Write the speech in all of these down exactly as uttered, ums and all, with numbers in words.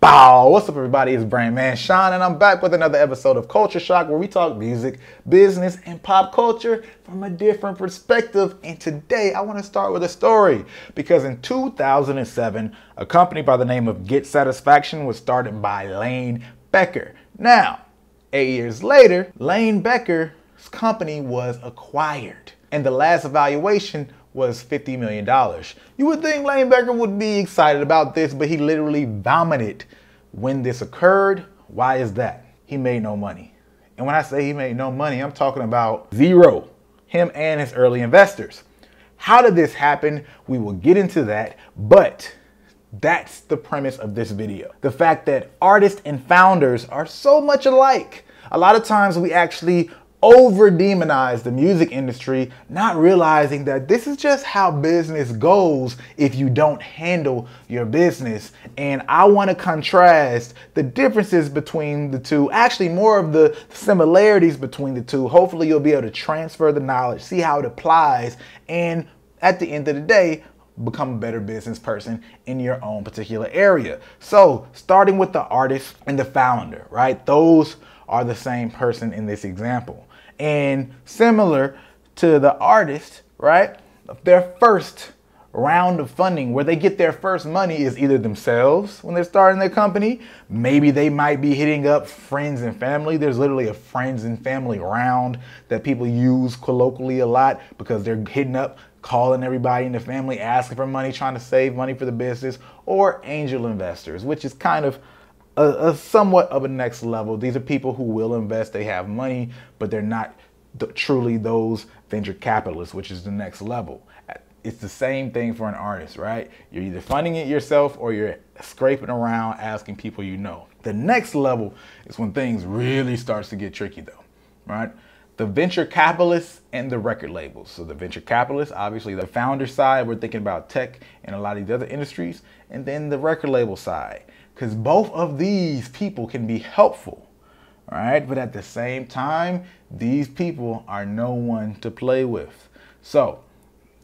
Bow. What's up, everybody? It's BrandMan Sean, and I'm back with another episode of Culture Shock, where we talk music, business, and pop culture from a different perspective. And today, I want to start with a story, because in two thousand seven, a company by the name of Get Satisfaction was started by Lane Becker. Now, eight years later, Lane Becker's company was acquired, and the last valuation was fifty million dollars. You would think Lane Becker would be excited about this, but he literally vomited when this occurred. Why is that? He made no money. And when I say he made no money, I'm talking about zero, him and his early investors. How did this happen? We will get into that, but that's the premise of this video. The fact that artists and founders are so much alike. A lot of times we actually over-demonize the music industry, not realizing that this is just how business goes if you don't handle your business. And I want to contrast the differences between the two, actually more of the similarities between the two. Hopefully you'll be able to transfer the knowledge, see how it applies, and at the end of the day, become a better business person in your own particular area. So starting with the artist and the founder, right? Those are the same person in this example. And similar to the artist, right, their first round of funding, where they get their first money, is either themselves when they're starting their company. Maybe they might be hitting up friends and family. There's literally a friends and family round that people use colloquially a lot, because they're hitting up, calling everybody in the family, asking for money, trying to save money for the business, or angel investors, which is kind of A, a somewhat of a next level. These are people who will invest, they have money, but they're not th truly those venture capitalists, which is the next level. It's the same thing for an artist, right? You're either funding it yourself or you're scraping around asking people you know. The next level is when things really starts to get tricky though, right? The venture capitalists and the record labels. So the venture capitalists, obviously the founder side, we're thinking about tech and a lot of these other industries, and then the record label side. Because both of these people can be helpful, all right? But at the same time, these people are no one to play with. So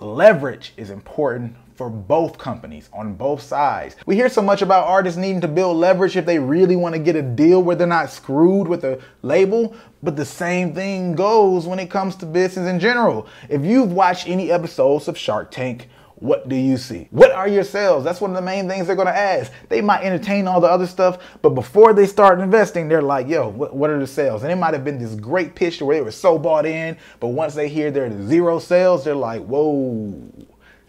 leverage is important for both companies on both sides. We hear so much about artists needing to build leverage if they really want to get a deal where they're not screwed with a label, but the same thing goes when it comes to business in general. If you've watched any episodes of Shark Tank, what do you see? What are your sales? That's one of the main things they're going to ask. They might entertain all the other stuff, but before they start investing, they're like, yo, what, what are the sales? And it might have been this great pitch where they were so bought in, but once they hear there are zero sales, they're like, whoa.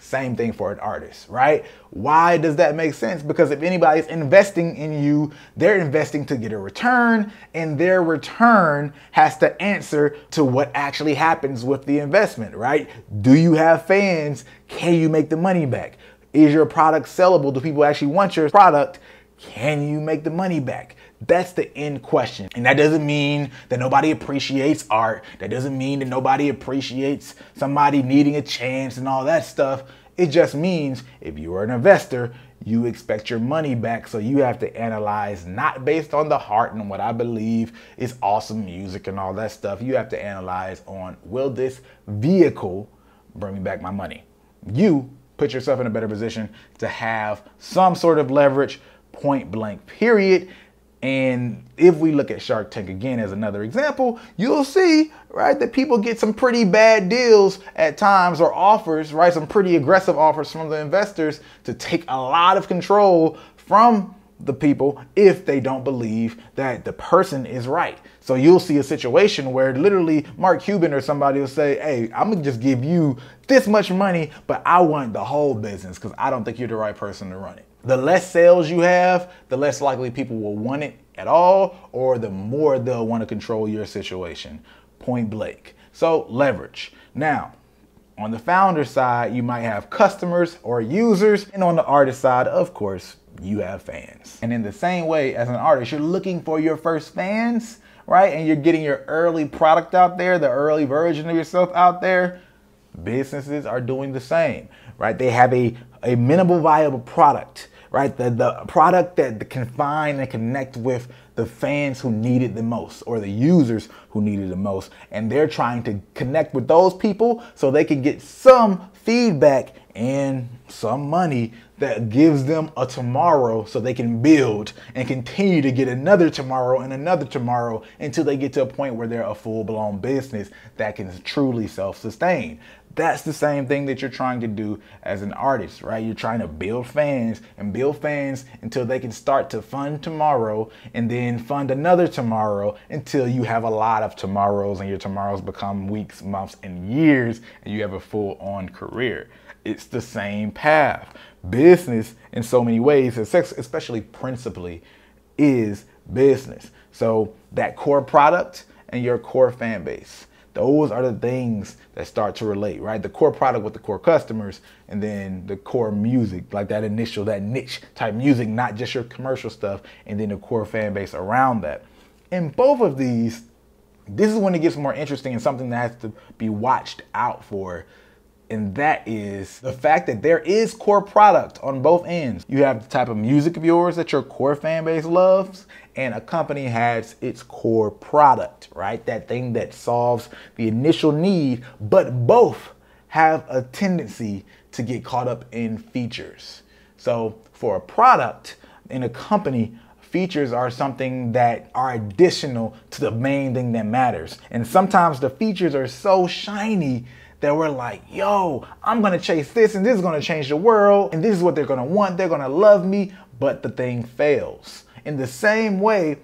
Same thing for an artist, right? Why does that make sense? Because if anybody's investing in you, they're investing to get a return, and their return has to answer to what actually happens with the investment, right? Do you have fans? Can you make the money back? Is your product sellable? Do people actually want your product? Can you make the money back? That's the end question. And that doesn't mean that nobody appreciates art. That doesn't mean that nobody appreciates somebody needing a chance and all that stuff. It just means if you are an investor, you expect your money back. So you have to analyze, not based on the heart and what I believe is awesome music and all that stuff. You have to analyze on, will this vehicle bring me back my money? You put yourself in a better position to have some sort of leverage, point blank, period. And if we look at Shark Tank again as another example, you'll see, right, that people get some pretty bad deals at times, or offers, right, some pretty aggressive offers from the investors to take a lot of control from the people if they don't believe that the person is right. So you'll see a situation where literally Mark Cuban or somebody will say, hey, I'm gonna just give you this much money, but I want the whole business because I don't think you're the right person to run it. The less sales you have, the less likely people will want it at all, or the more they'll want to control your situation, point blank. So leverage. Now, on the founder side, you might have customers or users, and on the artist side, of course, you have fans. And in the same way, as an artist, you're looking for your first fans, right? And you're getting your early product out there, the early version of yourself out there. Businesses are doing the same, right? They have a, a minimal viable product, right? The, the product that can find and connect with the fans who need it the most, or the users who need it the most. And they're trying to connect with those people so they can get some feedback and some money that gives them a tomorrow, so they can build and continue to get another tomorrow and another tomorrow until they get to a point where they're a full-blown business that can truly self-sustain. That's the same thing that you're trying to do as an artist, right? You're trying to build fans and build fans until they can start to fund tomorrow, and then fund another tomorrow, until you have a lot of tomorrows and your tomorrows become weeks, months, and years, and you have a full-on career. It's the same path. Business, in so many ways, and sex especially principally, is business. So that core product and your core fan base, those are the things that start to relate, right? The core product with the core customers, and then the core music, like that initial, that niche type music, not just your commercial stuff, and then the core fan base around that. And both of these, this is when it gets more interesting and something that has to be watched out for. And that is the fact that there is core product on both ends. You have the type of music of yours that your core fan base loves, and a company has its core product, right? That thing that solves the initial need, but both have a tendency to get caught up in features. So for a product in a company, features are something that are additional to the main thing that matters. And sometimes the features are so shiny that we're like, yo, I'm gonna chase this, and this is gonna change the world, and this is what they're gonna want, they're gonna love me, but the thing fails. In the same way,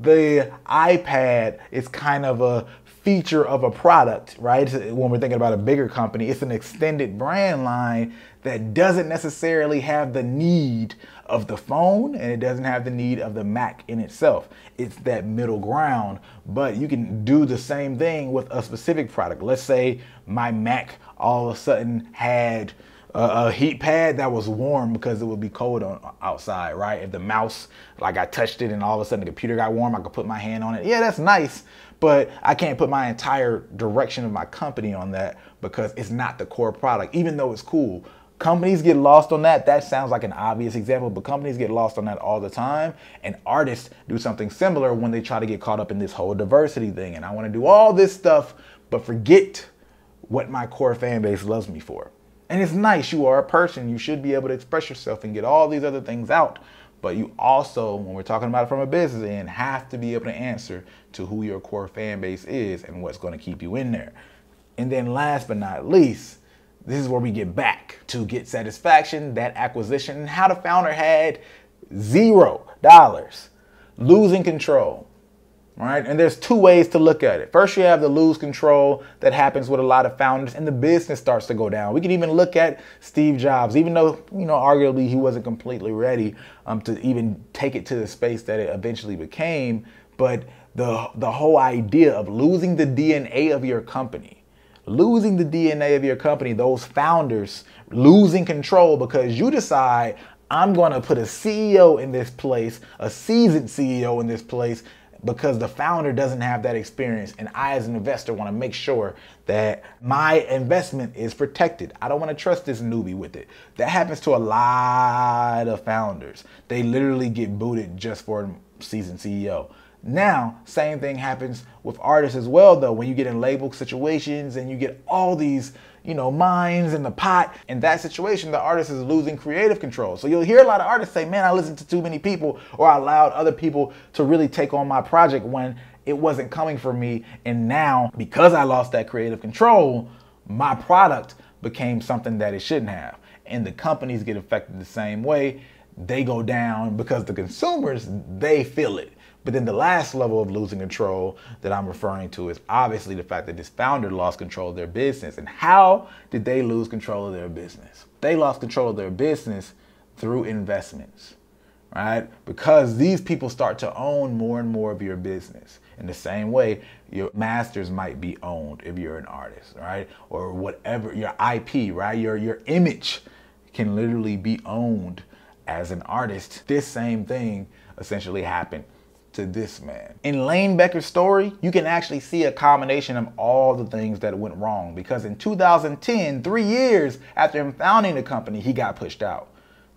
the iPad is kind of a feature of a product, right? When we're thinking about a bigger company, it's an extended brand line that doesn't necessarily have the need of the phone, and it doesn't have the need of the Mac in itself. It's that middle ground, but you can do the same thing with a specific product. Let's say my Mac all of a sudden had a, a heat pad that was warm because it would be cold on, outside, right? If the mouse, like I touched it and all of a sudden the computer got warm, I could put my hand on it. Yeah, that's nice, but I can't put my entire direction of my company on that because it's not the core product, even though it's cool. Companies get lost on that. That sounds like an obvious example, but companies get lost on that all the time. And artists do something similar when they try to get caught up in this whole diversity thing. And I want to do all this stuff, but forget what my core fan base loves me for. And it's nice. You are a person. You should be able to express yourself and get all these other things out. But you also, when we're talking about it from a business end, have to be able to answer to who your core fan base is and what's going to keep you in there. And then last but not least, this is where we get back to Get Satisfaction, that acquisition, and how the founder had zero dollars, losing control, right? And there's two ways to look at it. First, you have the lose control that happens with a lot of founders, and the business starts to go down. We can even look at Steve Jobs, even though, you know, arguably he wasn't completely ready um, to even take it to the space that it eventually became, but the, the whole idea of losing the D N A of your company, losing the D N A of your company, those founders losing control because you decide, I'm going to put a C E O in this place, a seasoned C E O in this place, because the founder doesn't have that experience. And I, as an investor, want to make sure that my investment is protected. I don't want to trust this newbie with it. That happens to a lot of founders. They literally get booted just for a seasoned C E O. Now, same thing happens with artists as well, though, when you get in label situations and you get all these, you know, minds in the pot. In that situation, the artist is losing creative control. So you'll hear a lot of artists say, man, I listened to too many people, or I allowed other people to really take on my project when it wasn't coming for me. And now, because I lost that creative control, my product became something that it shouldn't have. And the companies get affected the same way. They go down because the consumers, they feel it. But then the last level of losing control that I'm referring to is obviously the fact that this founder lost control of their business. And how did they lose control of their business? They lost control of their business through investments, right? Because these people start to own more and more of your business. In the same way, your masters might be owned if you're an artist, right? Or whatever, your I P, right? Your, your image can literally be owned as an artist. This same thing essentially happened to this man. In Lane Becker's story, you can actually see a combination of all the things that went wrong, because in two thousand ten, three years after him founding the company, he got pushed out.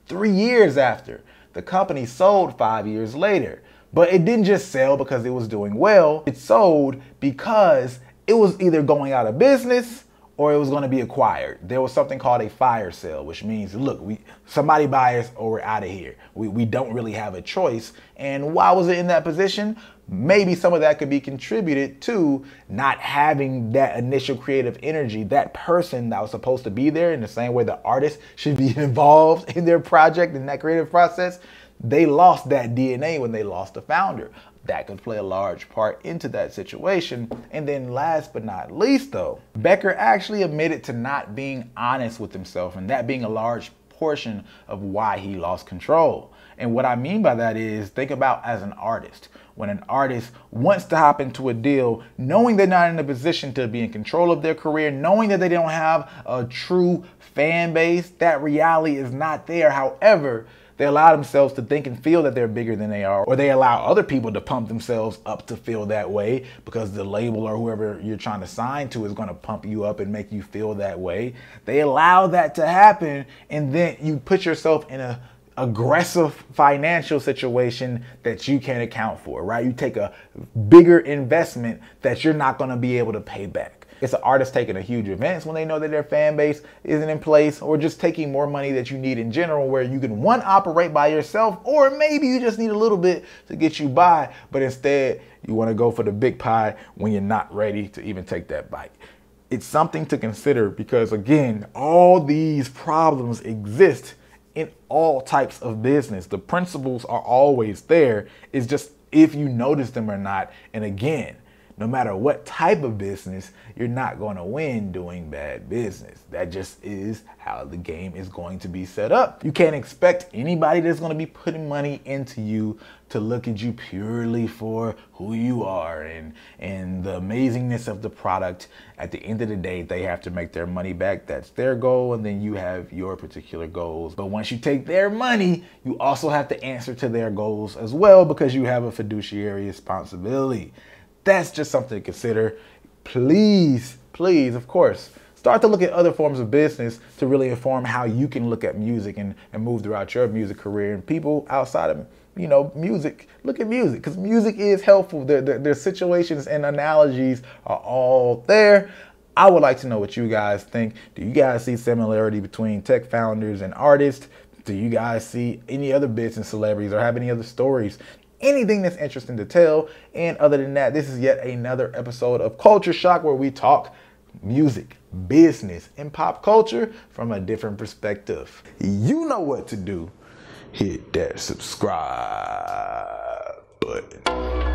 three years after. The company sold five years later, but it didn't just sell because it was doing well. It sold because it was either going out of business or it was going to be acquired. There was something called a fire sale, which means, look, we somebody buy us or we're out of here. We, we don't really have a choice. And why was it in that position? Maybe some of that could be contributed to not having that initial creative energy, that person that was supposed to be there, in the same way the artist should be involved in their project and that creative process. They lost that D N A when they lost the founder. That could play a large part into that situation. And then last but not least though, Becker actually admitted to not being honest with himself, and that being a large portion of why he lost control. And what I mean by that is, think about as an artist. When an artist wants to hop into a deal, knowing they're not in a position to be in control of their career, knowing that they don't have a true fan base, that reality is not there. However, they allow themselves to think and feel that they're bigger than they are, or they allow other people to pump themselves up to feel that way because the label or whoever you're trying to sign to is going to pump you up and make you feel that way. They allow that to happen, and then you put yourself in a aggressive financial situation that you can't account for, right? You take a bigger investment that you're not going to be able to pay back. It's an artist taking a huge advance when they know that their fan base isn't in place, or just taking more money that you need in general, where you can one, operate by yourself, or maybe you just need a little bit to get you by, but instead you want to go for the big pie when you're not ready to even take that bite. It's something to consider because, again, all these problems exist in all types of business. The principles are always there. It's just if you notice them or not. And again, no matter what type of business, you're not going to win doing bad business. That just is how the game is going to be set up. You can't expect anybody that's going to be putting money into you to look at you purely for who you are and, and the amazingness of the product. At the end of the day, they have to make their money back. That's their goal. And then you have your particular goals. But once you take their money, you also have to answer to their goals as well, because you have a fiduciary responsibility. That's just something to consider. Please, please, of course, start to look at other forms of business to really inform how you can look at music and, and move throughout your music career. And people outside of, you know, music, look at music, because music is helpful. Their, their, their situations and analogies are all there. I would like to know what you guys think. Do you guys see similarity between tech founders and artists? Do you guys see any other business celebrities or have any other stories? Anything that's interesting to tell. And other than that, this is yet another episode of Culture Shock, where we talk music, business, and pop culture from a different perspective. You know what to do. Hit that subscribe button.